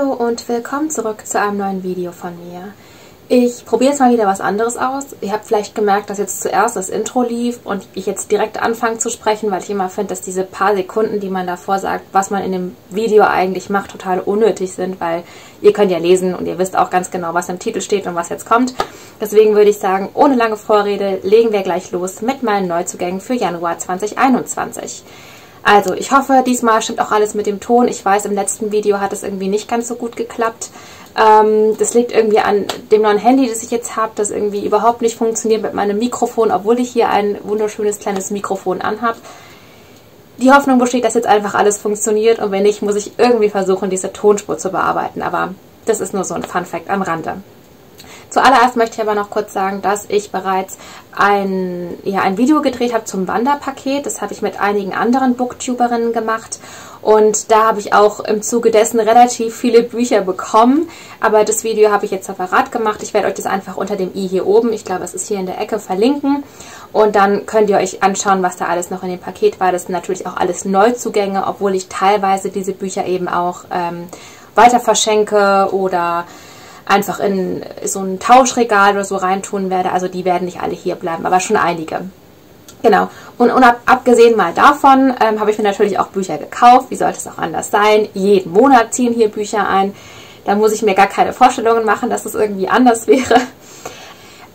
Hallo und willkommen zurück zu einem neuen Video von mir. Ich probiere jetzt mal wieder was anderes aus. Ihr habt vielleicht gemerkt, dass jetzt zuerst das Intro lief und ich jetzt direkt anfange zu sprechen, weil ich immer finde, dass diese paar Sekunden, die man davor sagt, was man in dem Video eigentlich macht, total unnötig sind, weil ihr könnt ja lesen und ihr wisst auch ganz genau, was im Titel steht und was jetzt kommt. Deswegen würde ich sagen, ohne lange Vorrede legen wir gleich los mit meinen Neuzugängen für Januar 2021. Also, ich hoffe, diesmal stimmt auch alles mit dem Ton. Ich weiß, im letzten Video hat es irgendwie nicht ganz so gut geklappt. Das liegt irgendwie an dem neuen Handy, das ich jetzt habe, das irgendwie überhaupt nicht funktioniert mit meinem Mikrofon, obwohl ich hier ein wunderschönes kleines Mikrofon anhabe. Die Hoffnung besteht, dass jetzt einfach alles funktioniert und wenn nicht, muss ich irgendwie versuchen, diese Tonspur zu bearbeiten. Aber das ist nur so ein Funfact am Rande. Zuallererst möchte ich aber noch kurz sagen, dass ich bereits ein Video gedreht habe zum Wanderpaket. Das habe ich mit einigen anderen Booktuberinnen gemacht. Und da habe ich auch im Zuge dessen relativ viele Bücher bekommen. Aber das Video habe ich jetzt separat gemacht. Ich werde euch das einfach unter dem i hier oben, ich glaube es ist hier in der Ecke, verlinken. Und dann könnt ihr euch anschauen, was da alles noch in dem Paket war. Das sind natürlich auch alles Neuzugänge, obwohl ich teilweise diese Bücher eben auch weiter verschenke oder einfach in so ein Tauschregal oder so reintun werde. Also die werden nicht alle hier bleiben, aber schon einige. Genau. Und abgesehen mal davon habe ich mir natürlich auch Bücher gekauft. Wie sollte es auch anders sein? Jeden Monat ziehen hier Bücher ein. Da muss ich mir gar keine Vorstellungen machen, dass es irgendwie anders wäre.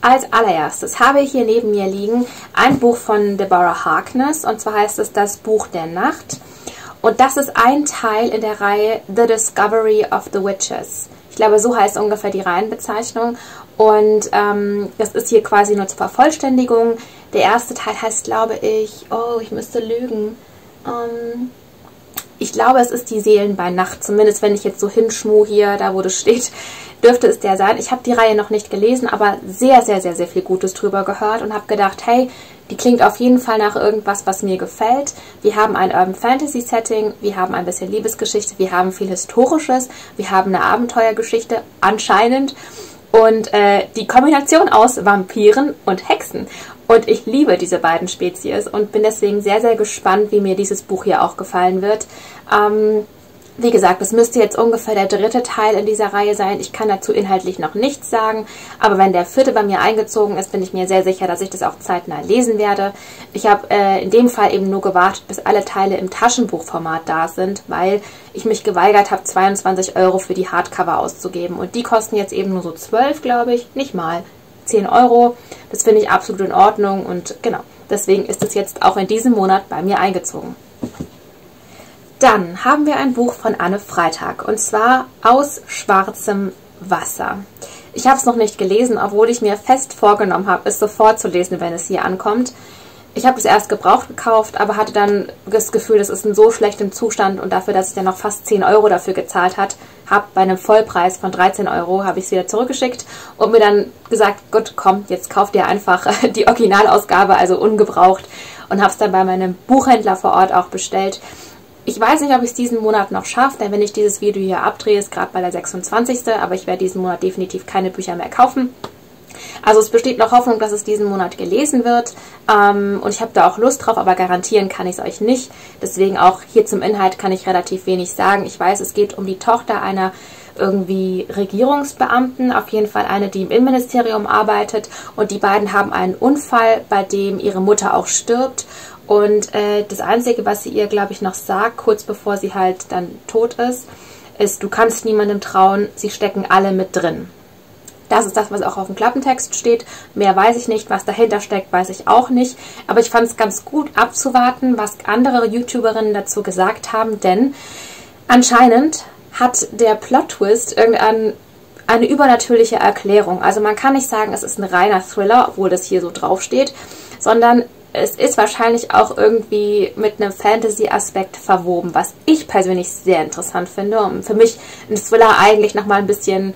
Als allererstes habe ich hier neben mir liegen ein Buch von Deborah Harkness. Und zwar heißt es Das Buch der Nacht. Und das ist ein Teil in der Reihe The Discovery of the Witches. Ich glaube, so heißt ungefähr die Reihenbezeichnung. Und das ist hier quasi nur zur Vervollständigung. Der erste Teil heißt, glaube ich, oh, ich müsste lügen. Ich glaube, es ist die Seelen bei Nacht. Zumindest, wenn ich jetzt so hinschmuh hier, da wo das steht, dürfte es der sein. Ich habe die Reihe noch nicht gelesen, aber sehr, sehr, sehr, sehr viel Gutes drüber gehört und habe gedacht, hey, die klingt auf jeden Fall nach irgendwas, was mir gefällt. Wir haben ein Urban Fantasy Setting, wir haben ein bisschen Liebesgeschichte, wir haben viel Historisches, wir haben eine Abenteuergeschichte, anscheinend. Und die Kombination aus Vampiren und Hexen. Und ich liebe diese beiden Spezies und bin deswegen sehr, sehr gespannt, wie mir dieses Buch hier auch gefallen wird. Wie gesagt, das müsste jetzt ungefähr der dritte Teil in dieser Reihe sein. Ich kann dazu inhaltlich noch nichts sagen, aber wenn der vierte bei mir eingezogen ist, bin ich mir sehr sicher, dass ich das auch zeitnah lesen werde. Ich habe in dem Fall eben nur gewartet, bis alle Teile im Taschenbuchformat da sind, weil ich mich geweigert habe, 22 € für die Hardcover auszugeben. Und die kosten jetzt eben nur so 12, glaube ich, nicht mal 10 €. Das finde ich absolut in Ordnung und genau, deswegen ist es jetzt auch in diesem Monat bei mir eingezogen. Dann haben wir ein Buch von Anne Freytag und zwar Aus schwarzem Wasser. Ich habe es noch nicht gelesen, obwohl ich mir fest vorgenommen habe, es sofort zu lesen, wenn es hier ankommt. Ich habe es erst gebraucht gekauft, aber hatte dann das Gefühl, das ist in so schlechtem Zustand und dafür, dass ich dann noch fast 10 € dafür gezahlt habe bei einem Vollpreis von 13 € habe ich es wieder zurückgeschickt und mir dann gesagt, gut, komm, jetzt kauft ihr einfach die Originalausgabe, also ungebraucht, und habe es dann bei meinem Buchhändler vor Ort auch bestellt. Ich weiß nicht, ob ich es diesen Monat noch schaffe, denn wenn ich dieses Video hier abdrehe, ist gerade bei der 26. Aber ich werde diesen Monat definitiv keine Bücher mehr kaufen. Also es besteht noch Hoffnung, dass es diesen Monat gelesen wird. Und ich habe da auch Lust drauf, aber garantieren kann ich es euch nicht. Deswegen auch hier zum Inhalt kann ich relativ wenig sagen. Ich weiß, es geht um die Tochter einer irgendwie Regierungsbeamten, auf jeden Fall eine, die im Innenministerium arbeitet. Und die beiden haben einen Unfall, bei dem ihre Mutter auch stirbt. Und das Einzige, was sie ihr, glaube ich, noch sagt, kurz bevor sie halt dann tot ist, ist, du kannst niemandem trauen, sie stecken alle mit drin. Das ist das, was auch auf dem Klappentext steht. Mehr weiß ich nicht, was dahinter steckt, weiß ich auch nicht. Aber ich fand es ganz gut abzuwarten, was andere YouTuberinnen dazu gesagt haben, denn anscheinend hat der Plot-Twist eine übernatürliche Erklärung. Also man kann nicht sagen, es ist ein reiner Thriller, obwohl das hier so draufsteht, sondern es ist wahrscheinlich auch irgendwie mit einem Fantasy-Aspekt verwoben, was ich persönlich sehr interessant finde und für mich ein Thriller eigentlich nochmal ein bisschen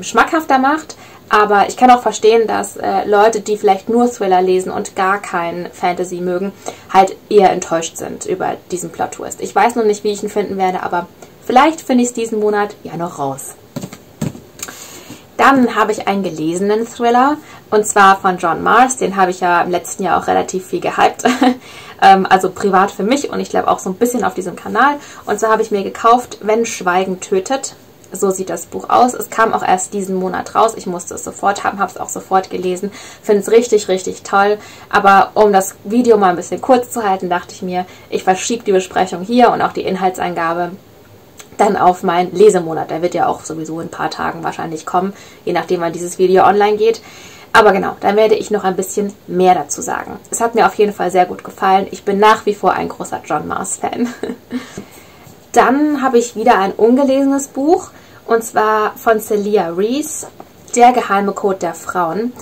schmackhafter macht. Aber ich kann auch verstehen, dass Leute, die vielleicht nur Thriller lesen und gar keinen Fantasy mögen, halt eher enttäuscht sind über diesen Plot-Twist. Ich weiß noch nicht, wie ich ihn finden werde, aber vielleicht finde ich es diesen Monat ja noch raus. Dann habe ich einen gelesenen Thriller, und zwar von John Marrs. Den habe ich ja im letzten Jahr auch relativ viel gehypt, also privat für mich und ich glaube auch so ein bisschen auf diesem Kanal. Und zwar habe ich mir gekauft Wenn Schweigen tötet, So sieht das Buch aus. Es kam auch erst diesen Monat raus. Ich musste es sofort haben, habe es auch sofort gelesen. Finde es richtig, richtig toll. Aber um das Video mal ein bisschen kurz zu halten, dachte ich mir, ich verschiebe die Besprechung hier und auch die Inhaltsangabe dann auf meinen Lesemonat. Der wird ja auch sowieso in ein paar Tagen wahrscheinlich kommen, je nachdem wann dieses Video online geht. Aber genau, dann werde ich noch ein bisschen mehr dazu sagen. Es hat mir auf jeden Fall sehr gut gefallen. Ich bin nach wie vor ein großer John Marrs-Fan. Dann habe ich wieder ein ungelesenes Buch, und zwar von Celia Rees, Der geheime Code der Frauen.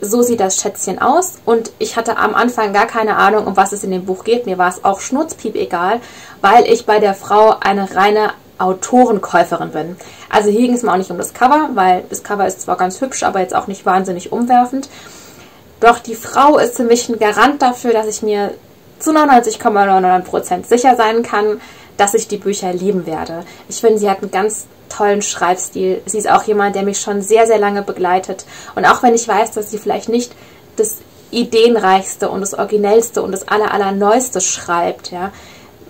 So sieht das Schätzchen aus, und ich hatte am Anfang gar keine Ahnung, um was es in dem Buch geht. Mir war es auch schnurzpiep egal, weil ich bei der Frau eine reine Autorenkäuferin bin. Also hier ging es mir auch nicht um das Cover, weil das Cover ist zwar ganz hübsch, aber jetzt auch nicht wahnsinnig umwerfend. Doch die Frau ist für mich ein Garant dafür, dass ich mir zu 99,99% sicher sein kann, dass ich die Bücher lieben werde. Ich finde, sie hat einen ganz tollen Schreibstil. Sie ist auch jemand, der mich schon sehr, sehr lange begleitet. Und auch wenn ich weiß, dass sie vielleicht nicht das ideenreichste und das originellste und das allerneueste schreibt, ja,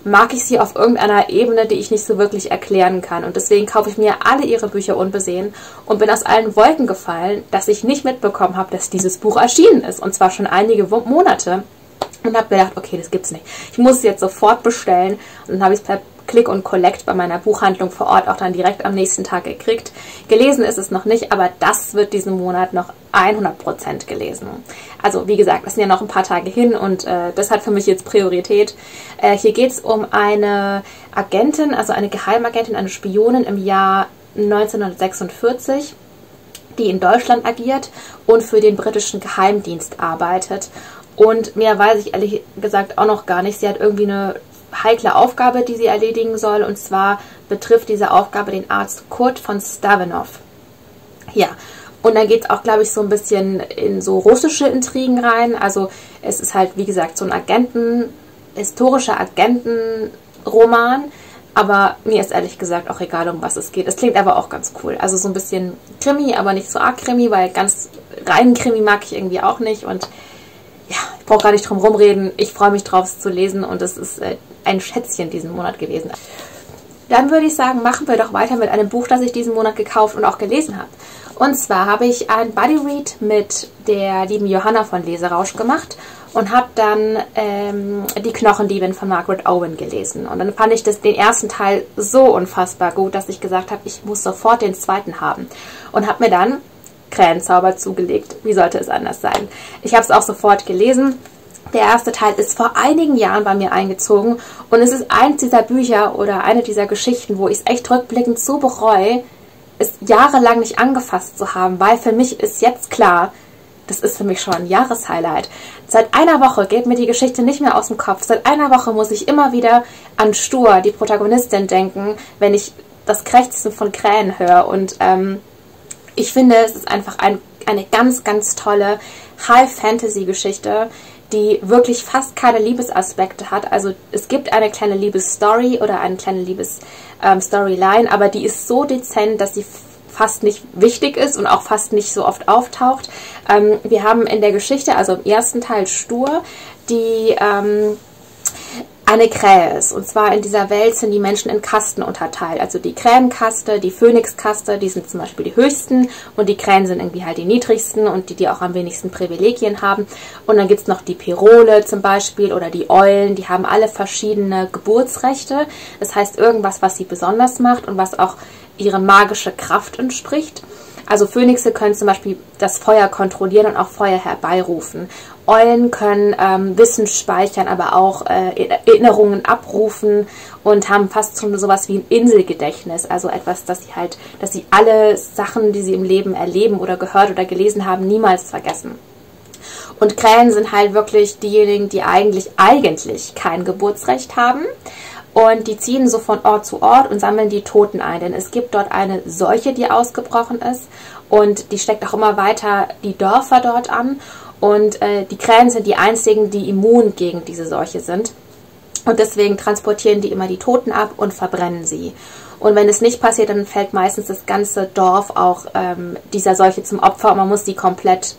mag ich sie auf irgendeiner Ebene, die ich nicht so wirklich erklären kann. Und deswegen kaufe ich mir alle ihre Bücher unbesehen und bin aus allen Wolken gefallen, dass ich nicht mitbekommen habe, dass dieses Buch erschienen ist. Und zwar schon einige Monate. Und habe gedacht, okay, das gibt's nicht. Ich muss es jetzt sofort bestellen. Und dann habe ich es per Click und Collect bei meiner Buchhandlung vor Ort auch dann direkt am nächsten Tag gekriegt. Gelesen ist es noch nicht, aber das wird diesen Monat noch 100% gelesen. Also wie gesagt, das sind ja noch ein paar Tage hin, und das hat für mich jetzt Priorität. Hier geht es um eine Agentin, also eine Geheimagentin, eine Spionin im Jahr 1946, die in Deutschland agiert und für den britischen Geheimdienst arbeitet. Und mehr weiß ich ehrlich gesagt auch noch gar nicht. Sie hat irgendwie eine heikle Aufgabe, die sie erledigen soll. Und zwar betrifft diese Aufgabe den Arzt Kurt von Stavenow. Ja, und dann geht es auch, glaube ich, so ein bisschen in so russische Intrigen rein. Also es ist halt, wie gesagt, so ein historischer Agentenroman. Aber mir ist ehrlich gesagt auch egal, um was es geht. Es klingt aber auch ganz cool. Also so ein bisschen Krimi, aber nicht so arg Krimi, weil ganz reinen Krimi mag ich irgendwie auch nicht. Und ja, ich brauche gar nicht drum rumreden. Ich freue mich drauf, es zu lesen, und es ist ein Schätzchen diesen Monat gewesen. Dann würde ich sagen, machen wir doch weiter mit einem Buch, das ich diesen Monat gekauft und auch gelesen habe. Und zwar habe ich ein Buddy-Read mit der lieben Johanna von Leserausch gemacht und habe dann Die Knochendiebin von Margaret Owen gelesen. Und dann fand ich den ersten Teil so unfassbar gut, dass ich gesagt habe, ich muss sofort den zweiten haben. Und habe mir dann Krähenzauber zugelegt. Wie sollte es anders sein? Ich habe es auch sofort gelesen. Der erste Teil ist vor einigen Jahren bei mir eingezogen, und es ist eins dieser Bücher oder eine dieser Geschichten, wo ich es echt rückblickend so bereue, es jahrelang nicht angefasst zu haben, weil für mich ist jetzt klar, das ist für mich schon ein Jahreshighlight. Seit einer Woche geht mir die Geschichte nicht mehr aus dem Kopf. Seit einer Woche muss ich immer wieder an Stur, die Protagonistin, denken, wenn ich das Krächzen von Krähen höre. Und ich finde, es ist einfach eine ganz, ganz tolle High-Fantasy-Geschichte, die wirklich fast keine Liebesaspekte hat. Also es gibt eine kleine Liebesstory oder eine kleine Liebesstoryline, aber die ist so dezent, dass sie fast nicht wichtig ist und auch fast nicht so oft auftaucht. Wir haben in der Geschichte, also im ersten Teil Stur, die eine Krähe ist. Und zwar in dieser Welt sind die Menschen in Kasten unterteilt. Also die Krähenkaste, die Phönixkaste, die sind zum Beispiel die höchsten, und die Krähen sind irgendwie halt die niedrigsten und die auch am wenigsten Privilegien haben. Und dann gibt es noch die Pirole zum Beispiel oder die Eulen. Die haben alle verschiedene Geburtsrechte. Das heißt, irgendwas, was sie besonders macht und was auch ihre magische Kraft entspricht. Also Phönixe können zum Beispiel das Feuer kontrollieren und auch Feuer herbeirufen. Eulen können Wissen speichern, aber auch Erinnerungen abrufen und haben fast schon sowas wie ein Inselgedächtnis. Also etwas, dass sie alle Sachen, die sie im Leben erleben oder gehört oder gelesen haben, niemals vergessen. Und Krähen sind halt wirklich diejenigen, die eigentlich kein Geburtsrecht haben. Und die ziehen so von Ort zu Ort und sammeln die Toten ein, denn es gibt dort eine Seuche, die ausgebrochen ist, und die steckt auch immer weiter die Dörfer dort an, und die Krähen sind die einzigen, die immun gegen diese Seuche sind, und deswegen transportieren die immer die Toten ab und verbrennen sie. Und wenn es nicht passiert, dann fällt meistens das ganze Dorf auch dieser Seuche zum Opfer, und man muss die komplett,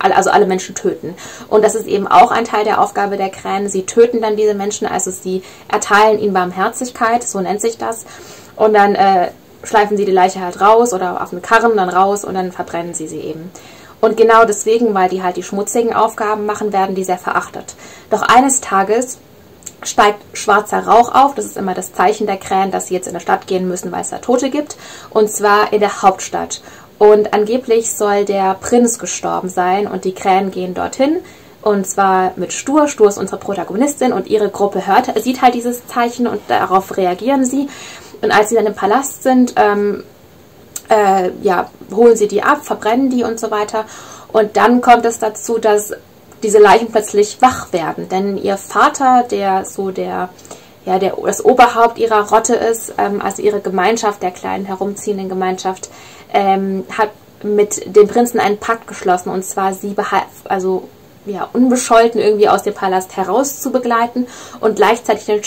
also alle Menschen, töten. Und das ist eben auch ein Teil der Aufgabe der Krähen. Sie töten dann diese Menschen, also sie erteilen ihnen Barmherzigkeit, so nennt sich das. Und dann schleifen sie die Leiche halt raus oder auf einen Karren dann raus und dann verbrennen sie sie eben. Und genau deswegen, weil die halt die schmutzigen Aufgaben machen, werden die sehr verachtet. Doch eines Tages steigt schwarzer Rauch auf, das ist immer das Zeichen der Krähen, dass sie jetzt in der Stadt gehen müssen, weil es da Tote gibt, und zwar in der Hauptstadt. Und angeblich soll der Prinz gestorben sein und die Krähen gehen dorthin, und zwar mit Stur. Stur ist unsere Protagonistin und ihre Gruppe sieht halt dieses Zeichen und darauf reagieren sie. Und als sie dann im Palast sind, holen sie die ab, verbrennen die und so weiter. Und dann kommt es dazu, dass diese Leichen plötzlich wach werden, denn ihr Vater, das Oberhaupt ihrer Rotte ist, also ihre Gemeinschaft, der kleinen herumziehenden Gemeinschaft, hat mit dem Prinzen einen Pakt geschlossen, und zwar sie unbescholten irgendwie aus dem Palast heraus zu begleiten und gleichzeitig den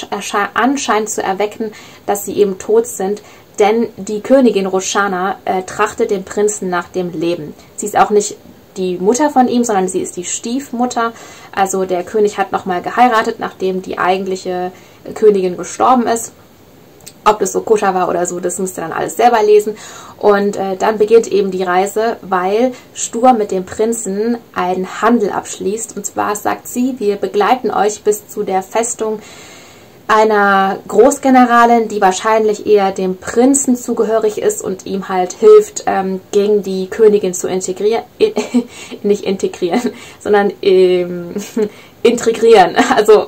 Anschein zu erwecken, dass sie eben tot sind. Denn die Königin Roshana trachtet dem Prinzen nach dem Leben. Sie ist auch nicht die Mutter von ihm, sondern sie ist die Stiefmutter. Also der König hat nochmal geheiratet, nachdem die eigentliche Königin gestorben ist. Ob das so koscher war oder so, das müsst ihr dann alles selber lesen. Und dann beginnt eben die Reise, weil Stur mit dem Prinzen einen Handel abschließt. Und zwar sagt sie, wir begleiten euch bis zu der Festung einer Großgeneralin, die wahrscheinlich eher dem Prinzen zugehörig ist und ihm halt hilft, gegen die Königin zu integrieren, also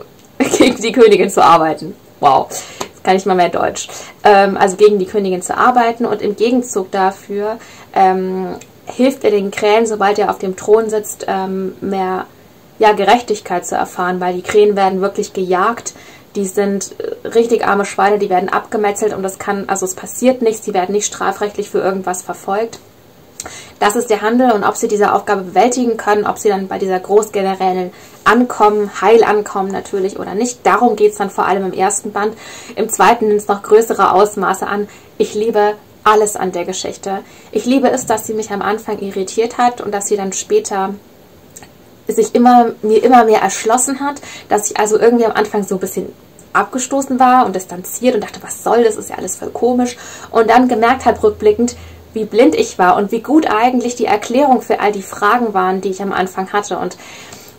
gegen die Königin zu arbeiten. Wow, jetzt kann ich mal mehr Deutsch. Also gegen die Königin zu arbeiten, und im Gegenzug dafür hilft er den Krähen, sobald er auf dem Thron sitzt, Gerechtigkeit zu erfahren, weil die Krähen werden wirklich gejagt. Die sind richtig arme Schweine, die werden abgemetzelt und es passiert nichts, die werden nicht strafrechtlich für irgendwas verfolgt. Das ist der Handel, und ob sie diese Aufgabe bewältigen können, ob sie dann bei dieser Großgenerälin ankommen, heil ankommen natürlich oder nicht, darum geht es dann vor allem im ersten Band. Im zweiten nimmt es noch größere Ausmaße an. Ich liebe alles an der Geschichte. Ich liebe es, dass sie mich am Anfang irritiert hat und dass sie dann später mir immer mehr erschlossen hat, dass ich also irgendwie am Anfang so ein bisschen abgestoßen war und distanziert und dachte, was soll das, ist ja alles voll komisch, und dann gemerkt habe rückblickend, wie blind ich war und wie gut eigentlich die Erklärung für all die Fragen waren, die ich am Anfang hatte. Und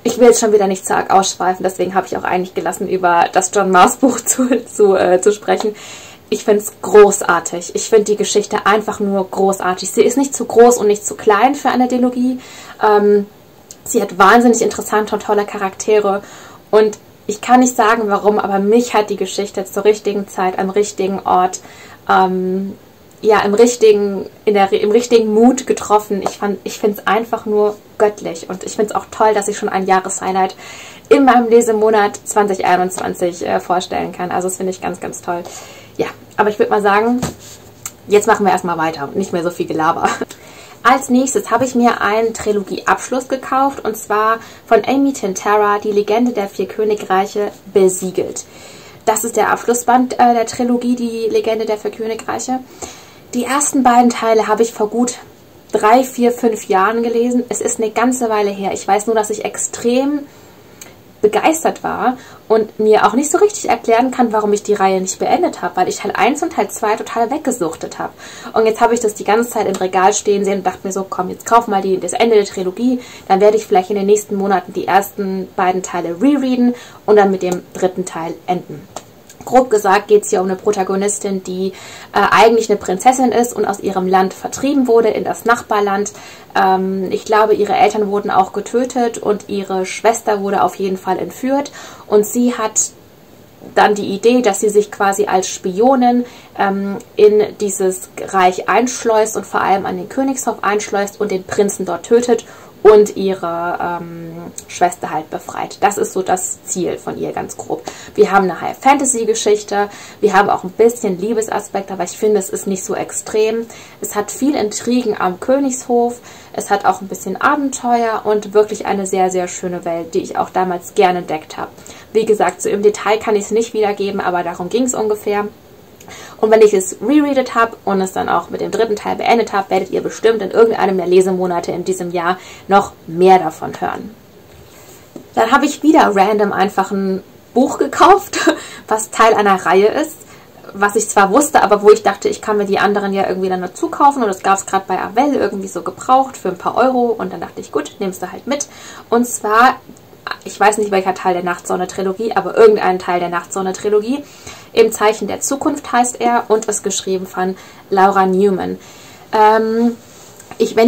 ich will jetzt schon wieder nicht stark ausschweifen, deswegen habe ich auch eigentlich gelassen, über das John Marrs Buch zu sprechen. Ich finde es großartig. Ich finde die Geschichte einfach nur großartig. Sie ist nicht zu groß und nicht zu klein für eine Dilogie. Sie hat wahnsinnig interessante und tolle Charaktere, und ich kann nicht sagen, warum, aber mich hat die Geschichte zur richtigen Zeit, am richtigen Ort, im richtigen Mut getroffen. Ich finde es einfach nur göttlich, und ich finde es auch toll, dass ich schon ein Jahreshighlight in meinem Lesemonat 2021 vorstellen kann. Also das finde ich ganz, ganz toll. Ja, aber ich würde mal sagen, jetzt machen wir erstmal weiter, nicht mehr so viel Gelaber. Als nächstes habe ich mir einen Trilogieabschluss gekauft, und zwar von Amy Tintera, Die Legende der vier Königreiche besiegelt. Das ist der Abschlussband der Trilogie, Die Legende der vier Königreiche. Die ersten beiden Teile habe ich vor gut 3, 4, 5 Jahren gelesen. Es ist eine ganze Weile her. Ich weiß nur, dass ich extrem begeistert war und mir auch nicht so richtig erklären kann, warum ich die Reihe nicht beendet habe, weil ich Teil 1 und Teil 2 total weggesuchtet habe. Und jetzt habe ich das die ganze Zeit im Regal stehen sehen und dachte mir so, komm, jetzt kauf mal das Ende der Trilogie, dann werde ich vielleicht in den nächsten Monaten die ersten beiden Teile rereaden und dann mit dem dritten Teil enden. Grob gesagt geht es hier um eine Protagonistin, die eigentlich eine Prinzessin ist und aus ihrem Land vertrieben wurde, in das Nachbarland. Ich glaube, ihre Eltern wurden auch getötet und ihre Schwester wurde auf jeden Fall entführt. Und sie hat dann die Idee, dass sie sich quasi als Spionin in dieses Reich einschleust und vor allem an den Königshof einschleust und den Prinzen dort tötet und ihre Schwester halt befreit. Das ist so das Ziel von ihr, ganz grob. Wir haben eine High-Fantasy-Geschichte, wir haben auch ein bisschen Liebesaspekt, aber ich finde, es ist nicht so extrem. Es hat viel Intrigen am Königshof, es hat auch ein bisschen Abenteuer und wirklich eine sehr, sehr schöne Welt, die ich auch damals gerne entdeckt habe. Wie gesagt, so im Detail kann ich es nicht wiedergeben, aber darum ging es ungefähr. Und wenn ich es rereadet habe und es dann auch mit dem dritten Teil beendet habe, werdet ihr bestimmt in irgendeinem der Lesemonate in diesem Jahr noch mehr davon hören. Dann habe ich wieder random einfach ein Buch gekauft, was Teil einer Reihe ist. was ich zwar wusste, aber wo ich dachte, ich kann mir die anderen ja irgendwie dann dazu kaufen. Und das gab es gerade bei Avell irgendwie so gebraucht für ein paar Euro. Und dann dachte ich, gut, nimmst du halt mit. Und zwar, ich weiß nicht, welcher Teil der Nachtsonne-Trilogie, aber irgendeinen Teil der Nachtsonne-Trilogie. Im Zeichen der Zukunft heißt er und ist geschrieben von Laura Newman. Wenn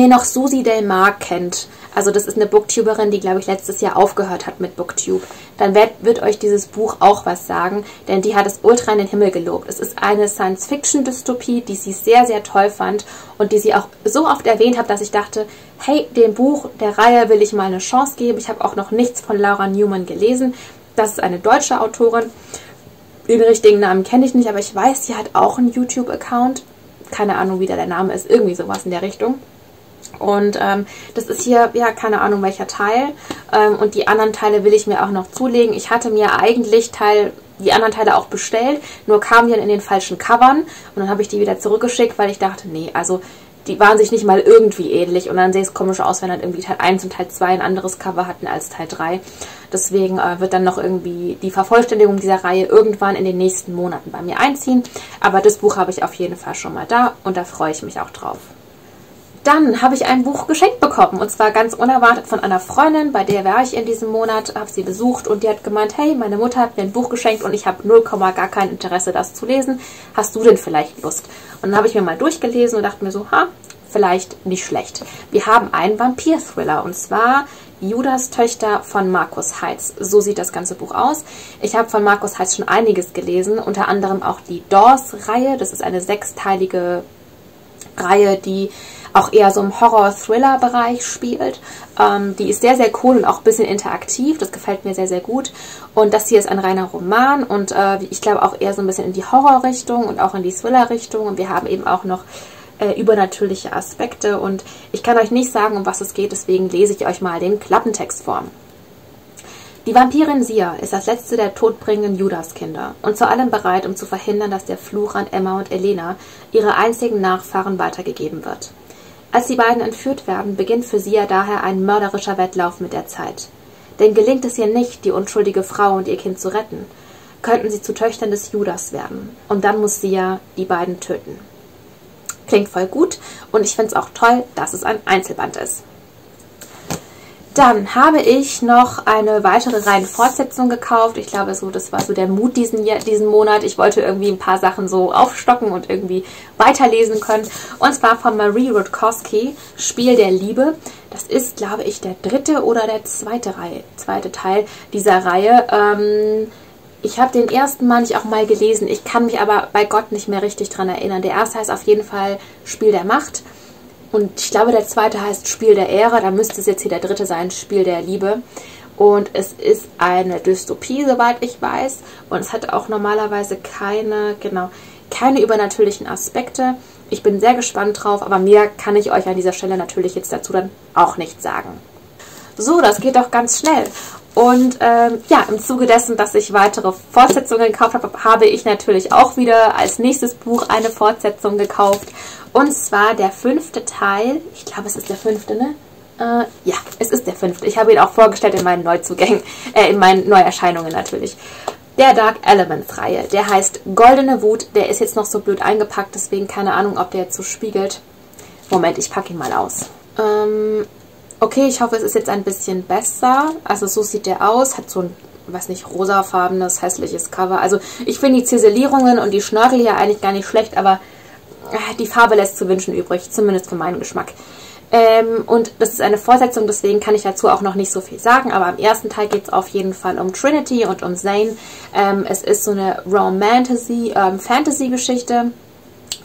ihr noch Susi Delmar kennt, also das ist eine Booktuberin, die, glaube ich, letztes Jahr aufgehört hat mit Booktube, dann wird euch dieses Buch auch was sagen, denn die hat es ultra in den Himmel gelobt. Es ist eine Science-Fiction-Dystopie, die sie sehr, sehr toll fand und die sie auch so oft erwähnt hat, dass ich dachte, hey, dem Buch, der Reihe will ich mal eine Chance geben. Ich habe auch noch nichts von Laura Newman gelesen. Das ist eine deutsche Autorin. Den richtigen Namen kenne ich nicht, aber ich weiß, sie hat auch einen YouTube-Account. Keine Ahnung, wie der Name ist, irgendwie sowas in der Richtung. Und das ist hier, ja, keine Ahnung welcher Teil. Und die anderen Teile will ich mir auch noch zulegen. Ich hatte mir eigentlich die anderen Teile auch bestellt, nur kamen die dann in den falschen Covern. Und dann habe ich die wieder zurückgeschickt, weil ich dachte, nee, also die waren sich nicht mal irgendwie ähnlich. Und dann sähe es komisch aus, wenn dann irgendwie Teil 1 und Teil 2 ein anderes Cover hatten als Teil 3. Deswegen wird dann noch irgendwie die Vervollständigung dieser Reihe irgendwann in den nächsten Monaten bei mir einziehen. Aber das Buch habe ich auf jeden Fall schon mal da und da freue ich mich auch drauf. Dann habe ich ein Buch geschenkt bekommen und zwar ganz unerwartet von einer Freundin, bei der war ich in diesem Monat, habe sie besucht und die hat gemeint, hey, meine Mutter hat mir ein Buch geschenkt und ich habe gar kein Interesse, das zu lesen. Hast du denn vielleicht Lust? Und dann habe ich mir mal durchgelesen und dachte mir so, vielleicht nicht schlecht. Wir haben einen Vampir-Thriller und zwar Judas Töchter von Markus Heitz. So sieht das ganze Buch aus. Ich habe von Markus Heitz schon einiges gelesen, unter anderem auch die Dawes-Reihe. Das ist eine sechsteilige Reihe, die auch eher so im Horror-Thriller-Bereich spielt. Die ist sehr, sehr cool und auch ein bisschen interaktiv. Das gefällt mir sehr, sehr gut. Und das hier ist ein reiner Roman und ich glaube auch eher so ein bisschen in die Horror-Richtung und auch in die Thriller-Richtung. Und wir haben eben auch noch übernatürliche Aspekte. Und ich kann euch nicht sagen, um was es geht, deswegen lese ich euch mal den Klappentext vor. Die Vampirin Sia ist das letzte der todbringenden Judaskinder und zu allem bereit, um zu verhindern, dass der Fluch an Emma und Elena, ihre einzigen Nachfahren, weitergegeben wird. Als die beiden entführt werden, beginnt für Sia daher ein mörderischer Wettlauf mit der Zeit. Denn gelingt es ihr nicht, die unschuldige Frau und ihr Kind zu retten, könnten sie zu Töchtern des Judas werden und dann muss Sia die beiden töten. Klingt voll gut und ich finde es auch toll, dass es ein Einzelband ist. Dann habe ich noch eine weitere Reihenfortsetzung gekauft. Ich glaube, so das war so der Mut diesen Monat. Ich wollte irgendwie ein paar Sachen so aufstocken und irgendwie weiterlesen können. Und zwar von Marie Rutkoski, Spiel der Liebe. Das ist, glaube ich, der dritte oder der zweite Teil dieser Reihe. Ich habe den ersten manchmal auch mal gelesen. Ich kann mich aber bei Gott nicht mehr richtig dran erinnern. Der erste heißt auf jeden Fall Spiel der Macht. Und ich glaube, der zweite heißt Spiel der Ehre. Da müsste es jetzt hier der dritte sein, Spiel der Liebe. Und es ist eine Dystopie, soweit ich weiß. Und es hat auch normalerweise keine übernatürlichen Aspekte. Ich bin sehr gespannt drauf, aber mehr kann ich euch an dieser Stelle natürlich jetzt dazu dann auch nicht sagen. So, das geht doch ganz schnell. Und ja, im Zuge dessen, dass ich weitere Fortsetzungen gekauft habe, habe ich natürlich auch wieder als nächstes Buch eine Fortsetzung gekauft. Und zwar der 5. Teil. Ich glaube, es ist der 5., ne? Ja, es ist der 5. Ich habe ihn auch vorgestellt in meinen Neuzugängen, in meinen Neuerscheinungen natürlich. Der Dark Elements Reihe. Der heißt Goldene Wut. Der ist jetzt noch so blöd eingepackt, deswegen keine Ahnung, ob der jetzt so spiegelt. Moment, ich packe ihn mal aus. Okay, ich hoffe, es ist jetzt ein bisschen besser. Also so sieht der aus. Hat so ein, weiß nicht, rosafarbenes, hässliches Cover. Also ich finde die Ziselierungen und die Schnörkel ja eigentlich gar nicht schlecht, aber die Farbe lässt zu wünschen übrig, zumindest für meinen Geschmack. Und das ist eine Fortsetzung, deswegen kann ich dazu auch noch nicht so viel sagen, aber im ersten Teil geht es auf jeden Fall um Trinity und um Zane. Es ist so eine Romantasy-Fantasy-Geschichte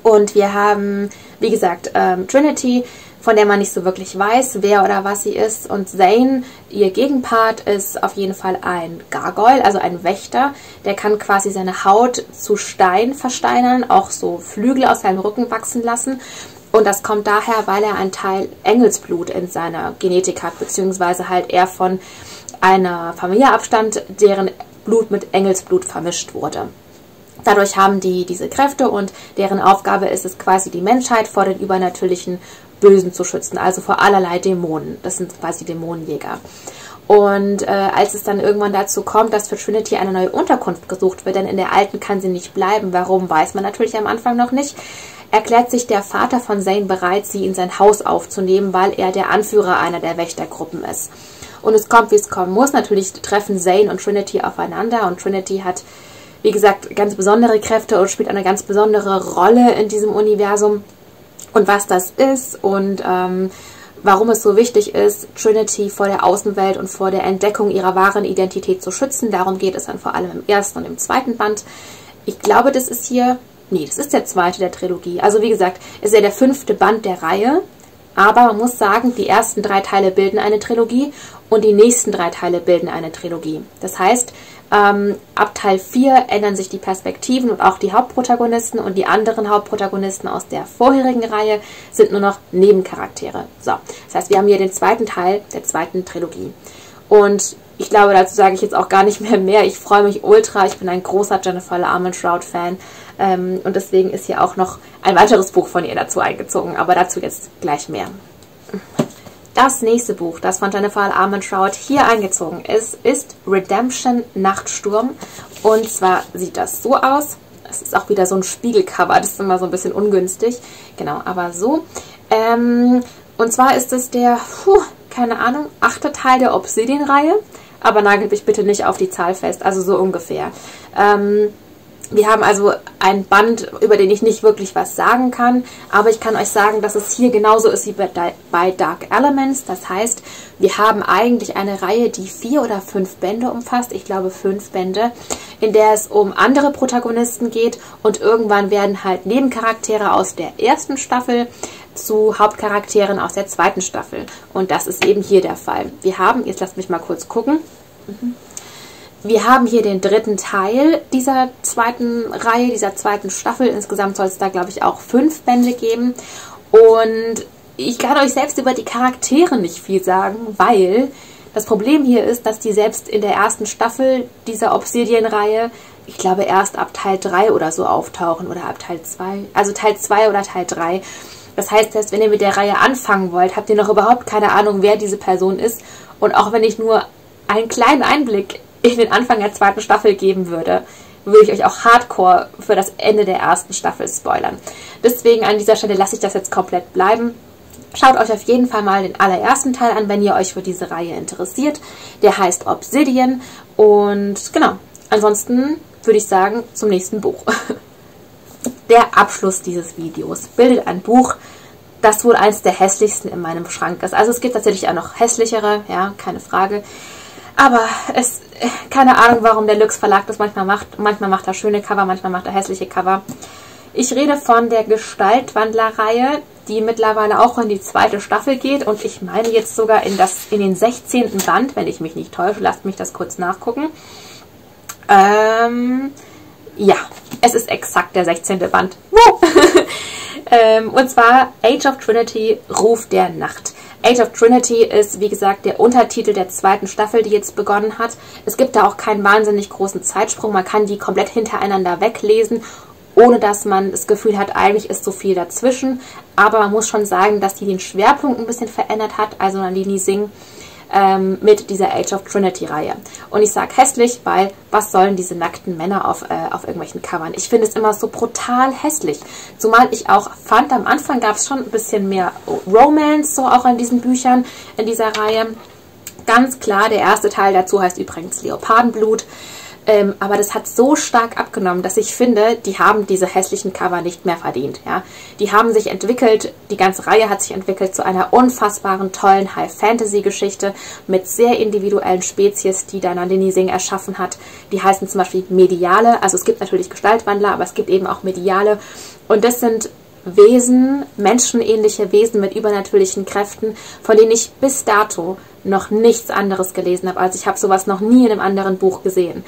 und wir haben, wie gesagt, Trinity, von der man nicht so wirklich weiß, wer oder was sie ist. Und Zane, ihr Gegenpart, ist auf jeden Fall ein Gargoyle, also ein Wächter. Der kann quasi seine Haut zu Stein versteinern, auch so Flügel aus seinem Rücken wachsen lassen. Und das kommt daher, weil er einen Teil Engelsblut in seiner Genetik hat, beziehungsweise halt er von einer Familie abstammt, deren Blut mit Engelsblut vermischt wurde. Dadurch haben die diese Kräfte und deren Aufgabe ist es quasi, die Menschheit vor den übernatürlichen Bösen zu schützen, also vor allerlei Dämonen. Das sind quasi Dämonenjäger. Und als es dann irgendwann dazu kommt, dass für Trinity eine neue Unterkunft gesucht wird, denn in der alten kann sie nicht bleiben. Warum, weiß man natürlich am Anfang noch nicht. Erklärt sich der Vater von Zane bereit, sie in sein Haus aufzunehmen, weil er der Anführer einer der Wächtergruppen ist. Und es kommt, wie es kommen muss. Natürlich treffen Zane und Trinity aufeinander und Trinity hat, wie gesagt, ganz besondere Kräfte und spielt eine ganz besondere Rolle in diesem Universum. Und was das ist und warum es so wichtig ist, Trinity vor der Außenwelt und vor der Entdeckung ihrer wahren Identität zu schützen. Darum geht es dann vor allem im ersten und im zweiten Band. Ich glaube, das ist hier... Nee, das ist der zweite der Trilogie. Also wie gesagt, ist ja der 5. Band der Reihe. Aber man muss sagen, die ersten 3 Teile bilden eine Trilogie und die nächsten 3 Teile bilden eine Trilogie. Das heißt, ab Teil 4 ändern sich die Perspektiven und auch die Hauptprotagonisten und die anderen Hauptprotagonisten aus der vorherigen Reihe sind nur noch Nebencharaktere. So, das heißt, wir haben hier den 2. Teil der 2. Trilogie. Und ich glaube, dazu sage ich jetzt auch gar nicht mehr. Ich freue mich ultra. Ich bin ein großer Jennifer L. Armentrout-Fan. Und deswegen ist hier auch noch ein weiteres Buch von ihr dazu eingezogen. Aber dazu jetzt gleich mehr. Das nächste Buch, das von Jennifer L. Armentrout hier eingezogen ist Redemption Nachtsturm. Und zwar sieht das so aus. Es ist auch wieder so ein Spiegelcover. Das ist immer so ein bisschen ungünstig. Genau, aber so. Und zwar ist es der, keine Ahnung, 8. Teil der Obsidian-Reihe. Aber nagelt mich bitte nicht auf die Zahl fest. Also so ungefähr. Wir haben also ein Band, über den ich nicht wirklich was sagen kann, aber ich kann euch sagen, dass es hier genauso ist wie bei Dark Elements. Das heißt, wir haben eigentlich eine Reihe, die 4 oder 5 Bände umfasst, ich glaube 5 Bände, in der es um andere Protagonisten geht und irgendwann werden halt Nebencharaktere aus der ersten Staffel zu Hauptcharakteren aus der zweiten Staffel. Und das ist eben hier der Fall. Wir haben, jetzt lasst mich mal kurz gucken, wir haben hier den 3. Teil dieser 2. Reihe, dieser 2. Staffel. Insgesamt soll es da, glaube ich, auch 5 Bände geben. Und ich kann euch selbst über die Charaktere nicht viel sagen, weil das Problem hier ist, dass die selbst in der ersten Staffel dieser Obsidian-Reihe, ich glaube, erst ab Teil 3 oder so auftauchen oder ab Teil 2, also Teil 2 oder Teil 3. Das heißt, selbst wenn ihr mit der Reihe anfangen wollt, habt ihr noch überhaupt keine Ahnung, wer diese Person ist. Und auch wenn ich nur einen kleinen Einblick in den Anfang der 2. Staffel geben würde, würde ich euch auch hardcore für das Ende der 1. Staffel spoilern. Deswegen an dieser Stelle lasse ich das jetzt komplett bleiben. Schaut euch auf jeden Fall mal den allerersten Teil an, wenn ihr euch für diese Reihe interessiert. Der heißt Obsidian und genau, ansonsten würde ich sagen, zum nächsten Buch. Der Abschluss dieses Videos bildet ein Buch, das wohl eines der hässlichsten in meinem Schrank ist. Also es gibt tatsächlich auch noch hässlichere, ja, keine Frage. Aber es, keine Ahnung, warum der Lux Verlag das manchmal macht. Manchmal macht er schöne Cover, manchmal macht er hässliche Cover. Ich rede von der Gestaltwandler-Reihe, die mittlerweile auch in die 2. Staffel geht. Und ich meine jetzt sogar in den 16. Band, wenn ich mich nicht täusche. Lasst mich das kurz nachgucken. Ja, es ist exakt der 16. Band. Und zwar Age of Trinity, Ruf der Nacht. Age of Trinity ist, wie gesagt, der Untertitel der 2. Staffel, die jetzt begonnen hat. Es gibt da auch keinen wahnsinnig großen Zeitsprung. Man kann die komplett hintereinander weglesen, ohne dass man das Gefühl hat, eigentlich ist so viel dazwischen. Aber man muss schon sagen, dass die den Schwerpunkt ein bisschen verändert hat, also Nalini Singh, mit dieser Age of Trinity-Reihe. Und ich sage hässlich, weil was sollen diese nackten Männer auf irgendwelchen Covern? Ich finde es immer so brutal hässlich. Zumal ich auch fand, am Anfang gab es schon ein bisschen mehr Romance, so auch in diesen Büchern, in dieser Reihe. Ganz klar, der erste Teil dazu heißt übrigens Leopardenblut. Aber das hat so stark abgenommen, dass ich finde, die haben diese hässlichen Cover nicht mehr verdient. Ja? Die haben sich entwickelt, die ganze Reihe hat sich entwickelt zu einer unfassbaren, tollen High-Fantasy-Geschichte mit sehr individuellen Spezies, die dann Nalini Singh erschaffen hat. Die heißen zum Beispiel Mediale, also es gibt natürlich Gestaltwandler, aber es gibt eben auch Mediale. Und das sind Wesen, menschenähnliche Wesen mit übernatürlichen Kräften, von denen ich bis dato noch nichts anderes gelesen habe. Also ich habe sowas noch nie in einem anderen Buch gesehen.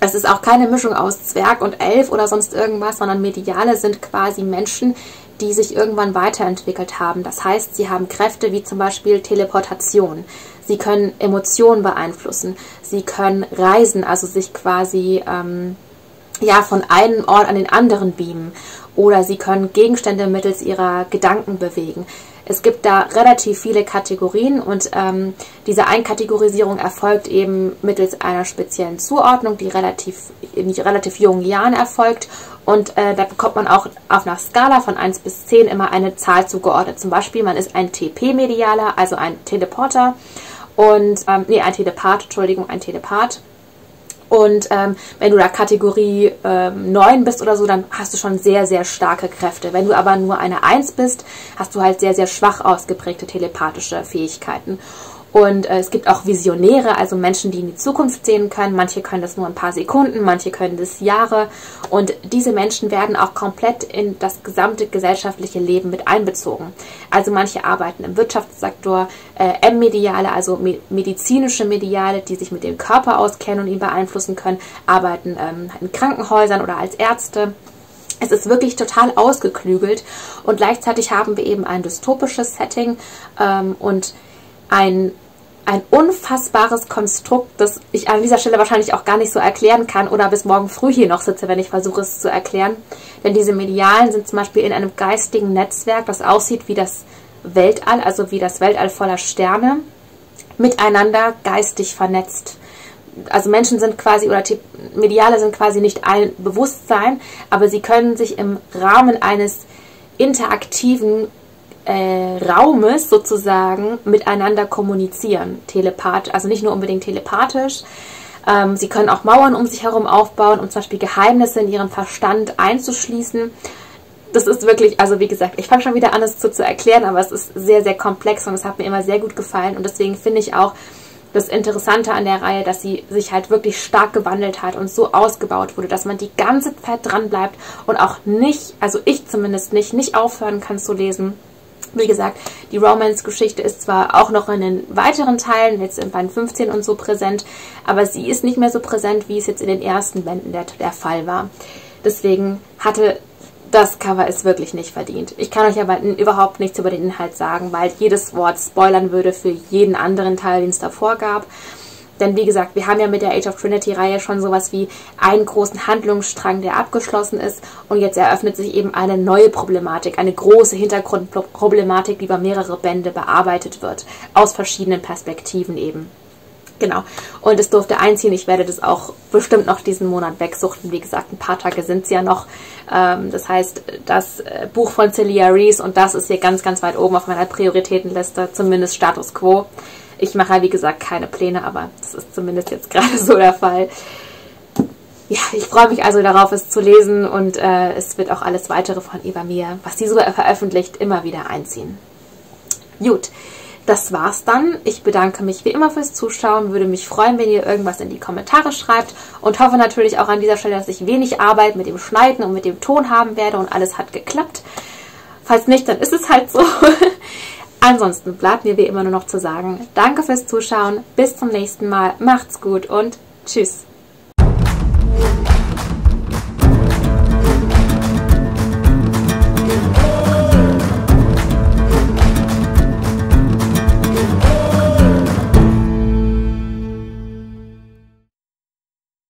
Es ist auch keine Mischung aus Zwerg und Elf oder sonst irgendwas, sondern Mediale sind quasi Menschen, die sich irgendwann weiterentwickelt haben. Das heißt, sie haben Kräfte wie zum Beispiel Teleportation. Sie können Emotionen beeinflussen. Sie können reisen, also sich quasi ja, von einem Ort an den anderen beamen. Oder sie können Gegenstände mittels ihrer Gedanken bewegen. Es gibt da relativ viele Kategorien und diese Einkategorisierung erfolgt eben mittels einer speziellen Zuordnung, die in relativ jungen Jahren erfolgt. Und da bekommt man auch auf einer Skala von 1 bis 10 immer eine Zahl zugeordnet. Zum Beispiel, man ist ein TP-Medialer, also ein Teleporter und ein Telepath. Und wenn du da Kategorie 9 bist oder so, dann hast du schon sehr, sehr starke Kräfte. Wenn du aber nur eine 1 bist, hast du halt sehr, sehr schwach ausgeprägte telepathische Fähigkeiten. Und es gibt auch Visionäre, also Menschen, die in die Zukunft sehen können. Manche können das nur ein paar Sekunden, manche können das Jahre. Und diese Menschen werden auch komplett in das gesamte gesellschaftliche Leben mit einbezogen. Also manche arbeiten im Wirtschaftssektor, M-Mediale, also medizinische Mediale, die sich mit dem Körper auskennen und ihn beeinflussen können, arbeiten in Krankenhäusern oder als Ärzte. Es ist wirklich total ausgeklügelt. Und gleichzeitig haben wir eben ein dystopisches Setting und ein unfassbares Konstrukt, das ich an dieser Stelle wahrscheinlich auch gar nicht so erklären kann oder bis morgen früh hier noch sitze, wenn ich versuche, es zu erklären. Denn diese Medialen sind zum Beispiel in einem geistigen Netzwerk, das aussieht wie das Weltall, also wie das Weltall voller Sterne, miteinander geistig vernetzt. Also Menschen sind quasi, oder Mediale sind quasi nicht ein Bewusstsein, aber sie können sich im Rahmen eines interaktiven Raumes sozusagen miteinander kommunizieren, telepathisch, also nicht nur unbedingt telepathisch. Sie können auch Mauern um sich herum aufbauen, um zum Beispiel Geheimnisse in ihren Verstand einzuschließen. Das ist wirklich, also wie gesagt, ich fange schon wieder an, es zu erklären, aber es ist sehr, sehr komplex und es hat mir immer sehr gut gefallen und deswegen finde ich auch das Interessante an der Reihe, dass sie sich halt wirklich stark gewandelt hat und so ausgebaut wurde, dass man die ganze Zeit dran bleibt und auch nicht, also ich zumindest nicht aufhören kann zu lesen. Wie gesagt, die Romance-Geschichte ist zwar auch noch in den weiteren Teilen, jetzt in Band 15 und so präsent, aber sie ist nicht mehr so präsent, wie es jetzt in den ersten Bänden der Fall war. Deswegen hatte das Cover es wirklich nicht verdient. Ich kann euch aber überhaupt nichts über den Inhalt sagen, weil jedes Wort spoilern würde für jeden anderen Teil, den es davor gab. Denn wie gesagt, wir haben ja mit der Age of Trinity-Reihe schon sowas wie einen großen Handlungsstrang, der abgeschlossen ist. Und jetzt eröffnet sich eben eine neue Problematik, eine große Hintergrundproblematik, die über mehrere Bände bearbeitet wird. Aus verschiedenen Perspektiven eben. Genau. Und es durfte einziehen. Ich werde das auch bestimmt noch diesen Monat wegsuchten. Wie gesagt, ein paar Tage sind es ja noch. Das heißt, das Buch von Celia Rees und das ist hier ganz, ganz weit oben auf meiner Prioritätenliste. Zumindest Status Quo. Ich mache ja, wie gesagt, keine Pläne, aber das ist zumindest jetzt gerade so der Fall. Ja, ich freue mich also darauf, es zu lesen und es wird auch alles Weitere von ihr bei mir, was sie so veröffentlicht, immer wieder einziehen. Gut, das war's dann. Ich bedanke mich wie immer fürs Zuschauen, würde mich freuen, wenn ihr irgendwas in die Kommentare schreibt und hoffe natürlich auch an dieser Stelle, dass ich wenig Arbeit mit dem Schneiden und mit dem Ton haben werde und alles hat geklappt. Falls nicht, dann ist es halt so. Ansonsten bleibt mir wie immer nur noch zu sagen, danke fürs Zuschauen, bis zum nächsten Mal, macht's gut und tschüss.